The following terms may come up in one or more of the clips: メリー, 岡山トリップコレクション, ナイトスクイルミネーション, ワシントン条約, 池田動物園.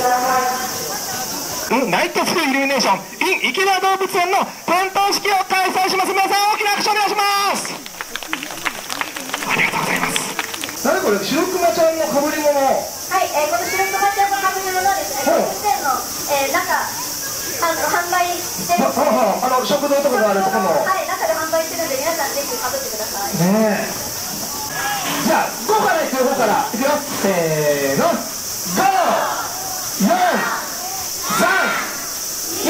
ナイトスクイルミネーション in 池田動物園の点灯式を開催します。皆さん大きな拍手お願いします。ありがとうございます。誰これ、白熊ちゃんのかぶり物。はい、この白熊ちゃんのかぶり物はですね、動物園の、中販売してる、食堂とかがあるところの、はい、中で販売してるんで、皆さんぜひかぶってくださいね。じゃあ5からいくよ、5からいくよ、せーの、5 4 3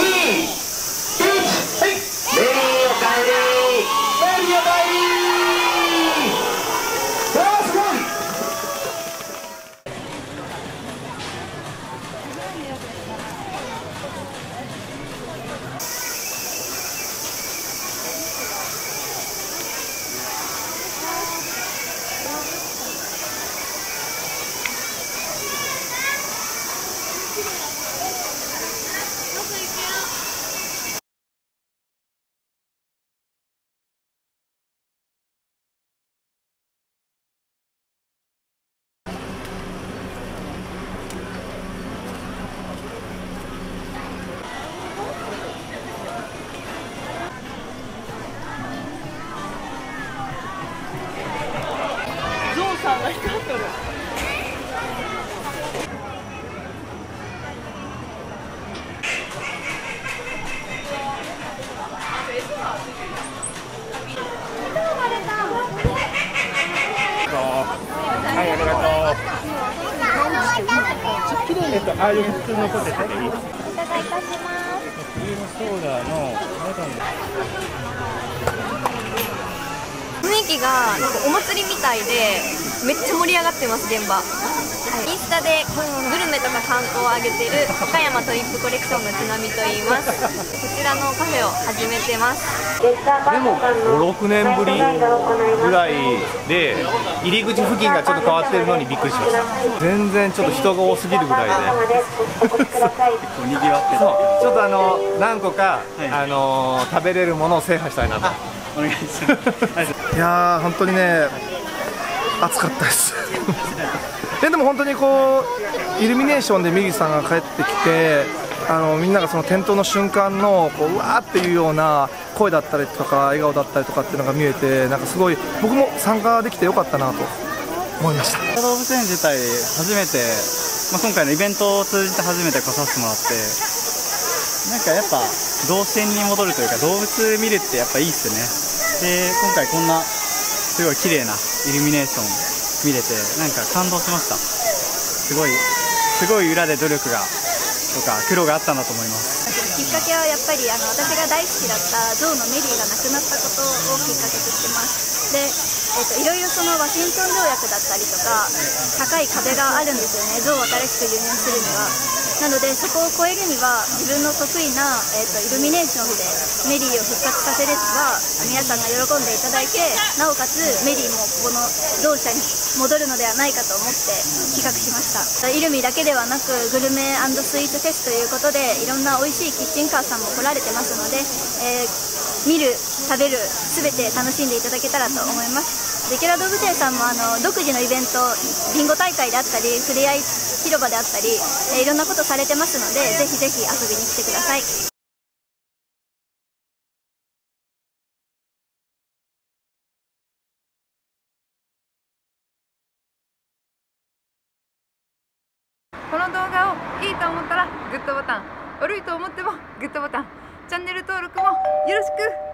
2 1、はい、メリーおかえり、メリーおかえり。わあ、すごい。はい、ありがとう。綺麗です。ああいう普通のポテトでいい。お願いいたします。クリームソーダの雰囲気がなんかお祭りみたいで、めっちゃ盛り上がってます現場。インスタでグルメとか観光を上げてる岡山トリップコレクションの津波と言います。こちらのカフェを始めてます。でも5、6年ぶりぐらいで、入り口付近がちょっと変わってるのにびっくりしました。全然ちょっと人が多すぎるぐらいで結構にぎわってる。ちょっと何個か、食べれるものを制覇したいなと。お願いします。いやー、本当にね、暑かったです。でも本当にこうイルミネーションで右さんが帰ってきて、みんながその点灯の瞬間のこう、うわーっていうような声だったりとか笑顔だったりとかっていうのが見えて、なんかすごい僕も参加できてよかったなと思いました。動物園自体初めて、今回のイベントを通じて初めて来させてもらって、なんかやっぱ動線に戻るというか、動物見るってやっぱいいっすね。で、今回こんなすごい綺麗なイルミネーション見れて、なんか感動しました。すごい裏で努力がとか苦労があったんだと思います。きっかけはやっぱり私が大好きだったゾウのメリーが亡くなったことをきっかけとしてます。で、いろいろそのワシントン条約だったりとか、高い壁があるんですよね、ゾウを新しく輸入するには。なので、そこを超えるには自分の得意な、イルミネーションでメリーを復活させれば、皆さんが喜んでいただいて、なおかつメリーもこのゾウ舎に戻るのではないかと思って企画しました。イルミだけではなくグルメ&スイーツフェスということで、いろんなおいしいキッチンカーさんも来られてますので、見る、食べる、すべて楽しんでいただけたらと思います。池田動物園さんも独自のイベント、ビンゴ大会であったり、ふれあい広場であったり、いろんなことされてますので、ぜひぜひ遊びに来てください。この動画をいいと思ったらグッドボタン、悪いと思ってもグッドボタン、チャンネル登録もよろしく。